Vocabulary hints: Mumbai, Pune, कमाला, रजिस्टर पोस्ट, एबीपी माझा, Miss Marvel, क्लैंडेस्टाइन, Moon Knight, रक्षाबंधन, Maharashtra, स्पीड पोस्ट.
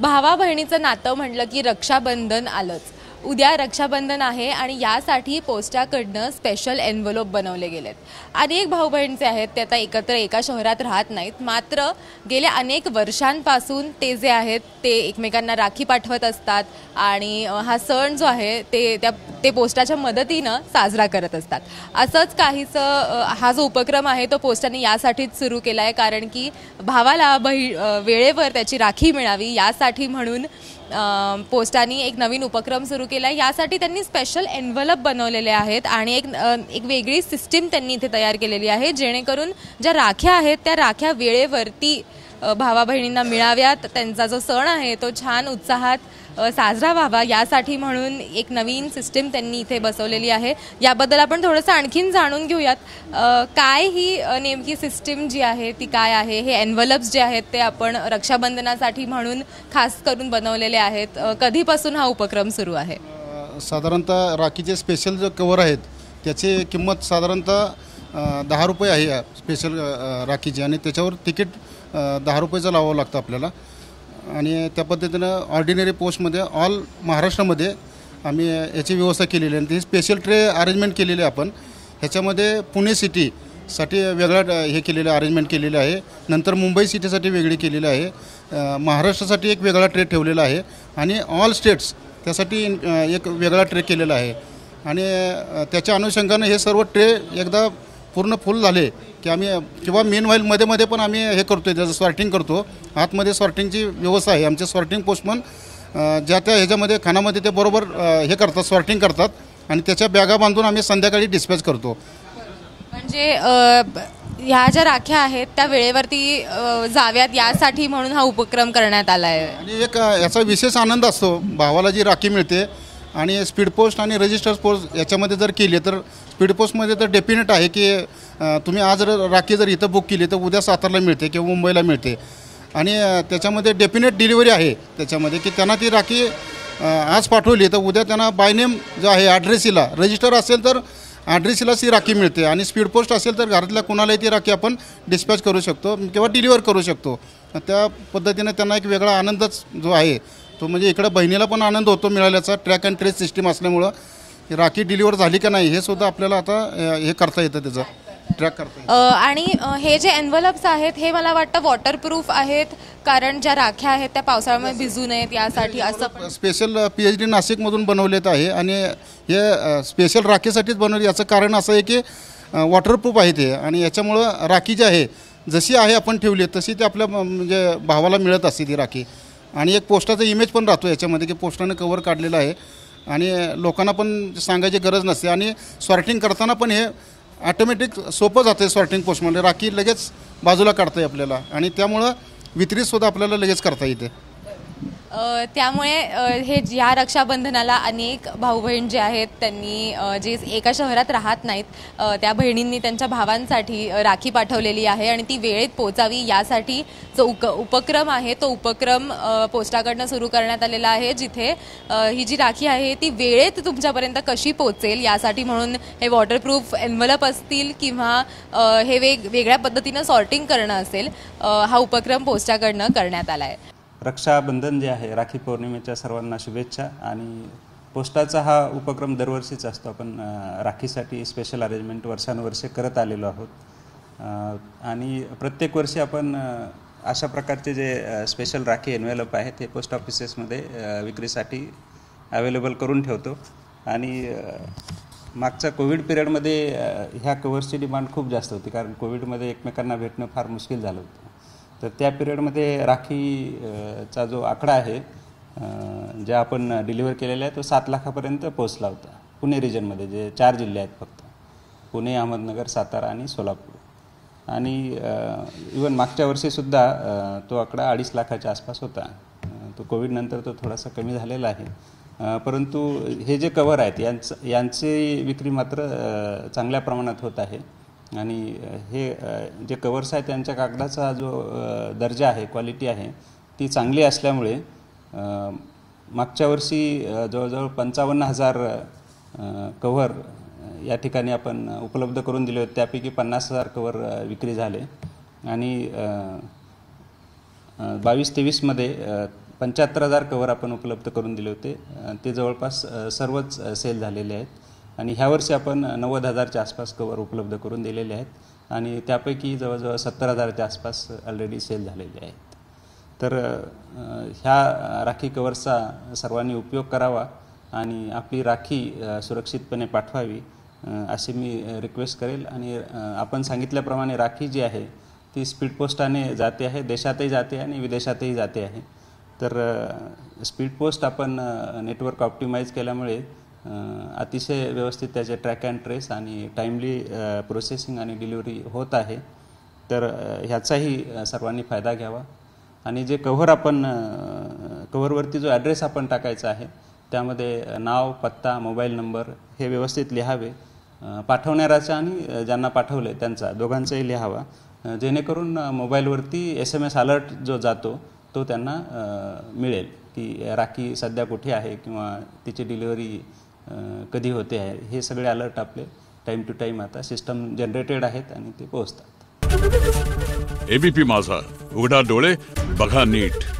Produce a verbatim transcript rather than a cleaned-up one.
भावा बहिणीचं नातं म्हटलं की रक्षाबंधन आलंच। उद्या रक्षाबंधन आहे आणि यासाठी पोस्टाकडनं स्पेशल एनव्हलप बनवले गेलेत। अनेक भाऊ बहिणीचे आहेत ते आता एकत्र एका शहरात राहत नाहीत, मात्र गेल्या अनेक वर्षांपासून ते जे आहेत ते एकमेकांना राखी पाठवत असतात आणि हा सण जो आहे ते त्या ते पोस्टाच्या मदतीनं साजरा करत असतात। असंच काहीसं हा जो उपक्रम आहे तो पोस्टाने यासाठीच सुरू केला आहे, कारण की भावाला बहीण वेळेवर त्याची राखी मिळावी यासाठी म्हणून पोस्टानी एक नवीन उपक्रम सुरू केला। यासाठी त्यांनी स्पेशल एनव्हलप बनवलेले आहेत आणि एक एक वेगळी सिस्टीम त्यांनी इथे तयार केलेली आहे, जेणेकरून ज्या राख्या आहेत त्या राख्या वेळेवरती भावा बहिणींना मिळाव्यात, त्यांचा जो सण आहे तो छान उत्साहात साजरा व्हावा यासाठी म्हणून एक नवीन सिस्टीम त्यांनी इथे बसवलेली आहे। याबद्दल आपण थोडंसं आणखीन जाणून घेऊयात, काय ही नेमकी सिस्टीम जी आहे ती काय आहे, हे एनव्हलप्स जे आहेत ते आपण रक्षाबंधनासाठी म्हणून खास करून बनवलेले आहेत, कधीपासून हा उपक्रम सुरू आहे? साधारणतः राखीचे स्पेशल जो कवर आहेत त्याची किंमत साधारणतः दहा रुपये आहे स्पेशल राखीची, आणि त्याच्यावर तिकीट दहा रुपयेचं लावावं लागतं आपल्याला। आणि त्या पद्धतीनं ऑर्डिनरी पोस्टमध्ये ऑल महाराष्ट्रामध्ये आम्ही याची व्यवस्था केलेली आहे आणि ती स्पेशल ट्रे अरेंजमेंट केलेली आहे आपण। ह्याच्यामध्ये पुणे सिटीसाठी वेगळा हे केलेलं अरेंजमेंट केलेलं आहे, नंतर मुंबई सिटीसाठी वेगळी केलेली आहे, महाराष्ट्रासाठी एक वेगळा ट्रे ठेवलेला आहे आणि ऑल स्टेट्स त्यासाठी एक वेगळा ट्रे केलेला आहे। आणि त्याच्या अनुषंगानं हे सर्व ट्रे एकदा पूर्ण फुल झाले की आम्ही किंवा मेन व्हाईल मध्ये मध्ये पण आम्ही हे करतो आहे, त्याचं सॉर्टिंग करतो। आतमध्ये सॉर्टिंगची व्यवस्था आहे, आमचे सॉर्टिंग पोस्टमन ज्या त्या ह्याच्यामध्ये खानामध्ये ते बरोबर हे करतात, सॉर्टिंग करतात आणि त्याच्या बॅगा बांधून आम्ही संध्याकाळी डिस्पॅच करतो। म्हणजे ह्या ज्या राख्या आहेत त्या वेळेवरती जाव्यात यासाठी म्हणून हा उपक्रम करण्यात आला आहे। आणि एक याचा विशेष आनंद असतो, भावाला जी राखी मिळते आणि स्पीड पोस्ट आणि रजिस्टर पोस्ट याच्यामध्ये जर केली तर स्पीड पोस्टमध्ये तर डेफिनेट आहे की तुम्ही आज राखी जर इथं बुक केली तर उद्या सातारला मिळते किंवा मुंबईला मिळते, आणि त्याच्यामध्ये डेफिनेट डिलिव्हरी आहे त्याच्यामध्ये की त्यांना ती राखी आज पाठवली तर उद्या त्यांना बायनेम जो आहे ॲड्रेसीला, रजिस्टर असेल तर ॲड्रेसीलाच ती राखी मिळते आणि स्पीड पोस्ट असेल तर घरातल्या कोणालाही ती राखी आपण डिस्पॅच करू शकतो किंवा डिलिव्हर करू शकतो। त्या पद्धतीने त्यांना एक वेगळा आनंदच जो आहे तो म्हणजे इकडे बहिणीला पण आनंद होतो मिळाल्याचा, ट्रॅक अँड ट्रेस सिस्टीम असल्यामुळं राखी डिलिव्हर झाली का नाही हे सुद्धा आपल्याला आता हे करता येतं, त्याचा ट्रॅक करता येतं। आणि हे जे एनव्हलप्स आहेत हे मला वाटतं वॉटरप्रूफ आहेत, कारण ज्या राख्या आहेत त्या पावसाळ्यामुळे भिजू नयेत यासाठी असं स्पेशल पी एच डी नाशिकमधून बनवलेत आहे आणि हे स्पेशल राखीसाठीच बनवले। याचं कारण असं आहे की वॉटरप्रूफ आहे ते, आणि याच्यामुळं राखी जी आहे जशी आहे आपण ठेवली तशी ती आपल्या म्हणजे भावाला मिळत असते ती राखी। आणि एक पोस्टाचा इमेज पण राहतो याच्यामध्ये की पोस्टाने कवर काढलेला आहे आणि लोकांना पण सांगायची गरज नसते, आणि सॉर्टिंग करताना पण हे ऑटोमॅटिक सोपं जातं सॉर्टिंग पोस्टमध्ये, राखी लगेच बाजूला काढता येते आपल्याला आणि त्यामुळं वितरीसुद्धा आपल्याला लगेच करता येते। त्यामुळे हे या रक्षाबंधनाला अनेक भाऊ बहीण जे आहेत त्यांनी जे एका शहरात राहत नाहीत त्या बहिणींनी त्यांच्या भावांसाठी राखी पाठवलेली आहे आणि ती वेळेत पोचावी यासाठी जो उक उपक्रम आहे तो उपक्रम पोस्टाकडनं सुरू करण्यात आलेला आहे, जिथे ही जी राखी आहे ती वेळेत तुमच्यापर्यंत कशी पोचेल यासाठी म्हणून हे वॉटरप्रूफ एनव्हलप असतील किंवा हे वेग वेगळ्या पद्धतीनं सॉर्टिंग करणं असेल हा उपक्रम पोस्टाकडनं करण्यात आला आहे। रक्षाबंधन जे आहे राखी पौर्णिमेच्या सर्वांना शुभेच्छा। आणि पोस्टाचा हा उपक्रम दरवर्षीच असतो, आपण राखीसाठी स्पेशल अरेंजमेंट वर्षानुवर्षे करत आलेलो आहोत आणि प्रत्येक वर्षी आपण अशा प्रकारचे जे स्पेशल राखी एनव्हलप आहेत ते पोस्ट ऑफिसेसमध्ये विक्रीसाठी अवेलेबल करून ठेवतो। आणि मागच्या कोविड पिरियडमध्ये ह्या कवर्सची डिमांड खूप जास्त होती, कारण कोविडमध्ये एकमेकांना भेटणं फार मुश्किल झालं होतं, तर त्या पिरियडमध्ये राखीचा जो आकडा आहे ज्या आपण डिलिव्हर केलेला आहे तो सात लाखापर्यंत पोहोचला होता पुणे रिजनमध्ये, जे चार जिल्हे आहेत फक्त, पुणे, अहमदनगर, सातारा आणि सोलापूर। आणि इवन मागच्या वर्षीसुद्धा तो आकडा अडीच लाखाच्या आसपास होता, तो कोविडनंतर तो थोडासा कमी झालेला आहे, परंतु हे जे कवर आहेत यांचं यांची विक्री मात्र चांगल्या प्रमाणात होत आहे। आणि हे जे कवर्स आहेत त्यांच्या कागदाचा जो दर्जा आहे, क्वालिटी आहे ती चांगली असल्यामुळे मागच्या वर्षी जवळजवळ पंचावन्न हजार कव्हर या ठिकाणी आपण उपलब्ध करून दिले होते, त्यापैकी पन्नास हजार कव्हर विक्री झाले आणि बावीस तेवीसमध्ये पंच्याहत्तर हजार कवर आपण उपलब्ध करून दिले होते, ते जवळपास सर्वच सेल झालेले आहेत आणि ह्या वर्षी आपण नव्वद हजारच्या आसपास कवर उपलब्ध करून दिलेले आहेत आणि त्यापैकी जवळजवळ सत्तर हजारच्या आसपास ऑलरेडी सेल झालेले आहेत। तर ह्या राखी कवरचा सर्वांनी उपयोग करावा आणि आपली राखी सुरक्षितपणे पाठवावी असे मी रिक्वेस्ट करेल। आणि आपण सांगितल्याप्रमाणे राखी जी आहे ती स्पीड पोस्टाने जाते आहे, देशातही जाते आणि विदेशातही जाते आहे। तर स्पीड पोस्ट आपण नेटवर्क ऑप्टिमाइज केल्यामुळे अतिशय व्यवस्थित त्याचे ट्रॅक एंड ट्रेस आणि टाइमली प्रोसेसिंग आणि डिलिव्हरी होत आहे। तर ह्याचाही सर्वांनी फायदा घ्यावा। आणि जे कव्हर आपण कव्हरवरती जो ॲड्रेस आपण टाकायचा आहे त्यामध्ये नाव, पत्ता, मोबाईल नंबर हे व्यवस्थित लिहावे, पाठवणाऱ्याचा आणि ज्यांना पाठवले त्यांचा दोघांचाही लिहावा, जेणेकरून मोबाईलवरती एस एम एस अलर्ट जो जातो तो त्यांना मिळेल की राखी सध्या कुठे आहे किंवा तिची डिलिव्हरी कधी होते आहे। हे सगळे अलर्ट आपले टाईम टू टाईम आता सिस्टम जनरेटेड आहेत आणि ते पोहोचतात। एबीपी माझा, उघडा डोळे बघा नीट।